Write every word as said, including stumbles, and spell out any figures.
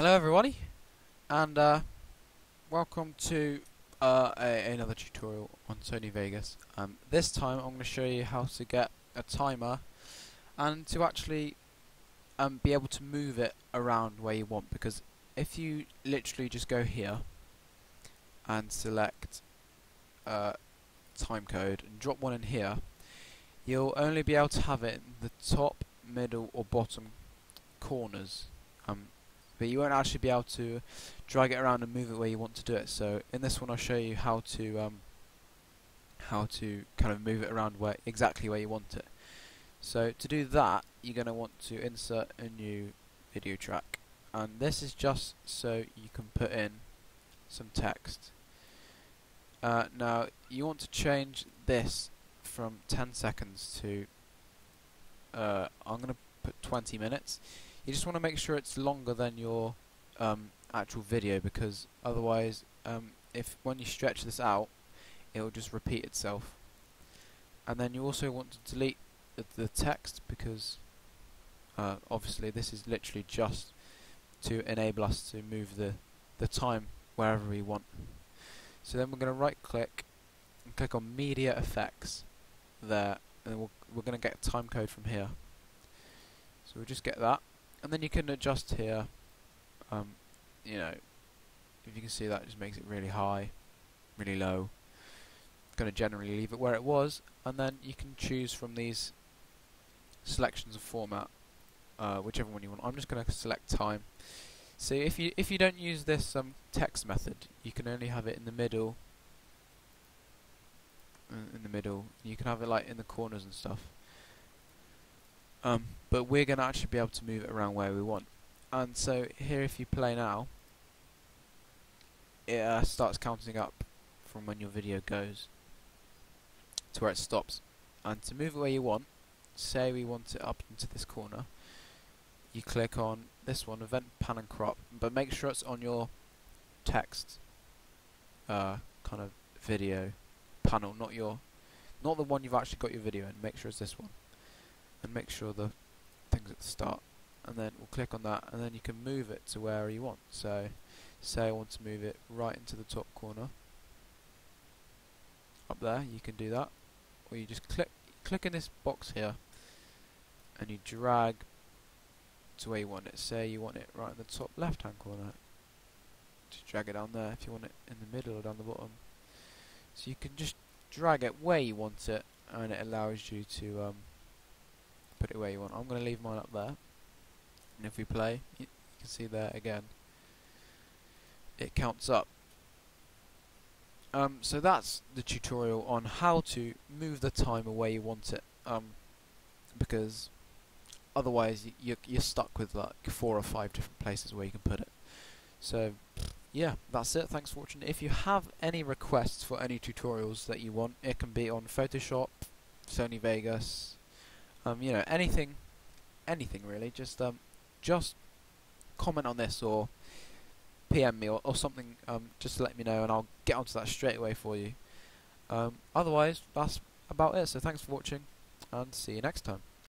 Hello everybody, and uh, welcome to uh, a, another tutorial on Sony Vegas. Um, this time I'm going to show you how to get a timer and to actually um, be able to move it around where you want, because if you literally just go here and select uh, time code and drop one in here, you'll only be able to have it in the top, middle or bottom corners. Um, But you won't actually be able to drag it around and move it where you want to do it. So in this one, I'll show you how to um, how to kind of move it around where exactly where you want it. So to do that, you're going to want to insert a new video track, and this is just so you can put in some text. Uh, now you want to change this from ten seconds to uh, I'm going to put twenty minutes. You just want to make sure it's longer than your um, actual video, because otherwise um, if when you stretch this out it will just repeat itself. And then you also want to delete the, the text, because uh, obviously this is literally just to enable us to move the, the time wherever we want. So then we're going to right click and click on Media Effects there, and we'll, we're going to get time code from here. So we'll just get that. And then you can adjust here, um, you know, if you can see that just makes it really high, really low. I'm going to generally leave it where it was, and then you can choose from these selections of format, uh, whichever one you want. I'm just going to select time. So if you if you don't use this um, text method, you can only have it in the middle, in the middle. You can have it like in the corners and stuff. Um, but we're going to actually be able to move it around where we want. And so here, if you play now, it uh, starts counting up from when your video goes to where it stops. And to move it where you want, say we want it up into this corner, you click on this one, Event Pan and Crop, but make sure it's on your text uh, kind of video panel, not your, not the one you've actually got your video in. Make sure it's this one. And make sure the thing's at the start, and then we'll click on that, and then you can move it to where you want. So say I want to move it right into the top corner up there, you can do that, or you just click click in this box here and you drag to where you want it. Say you want it right in the top left hand corner, just drag it down there. If you want it in the middle or down the bottom, so you can just drag it where you want it, and it allows you to um, put it where you want. I'm going to leave mine up there, and if we play, you can see there again it counts up. Um, so that's the tutorial on how to move the timer where you want it, um, because otherwise you're, you're stuck with like four or five different places where you can put it. So yeah, that's it. Thanks for watching. If you have any requests for any tutorials that you want, it can be on Photoshop, Sony Vegas, Um, you know, anything, anything really. Just, um, just comment on this or P M me or, or something. Um, just let me know, and I'll get onto that straight away for you. Um, otherwise, that's about it. So thanks for watching, and see you next time.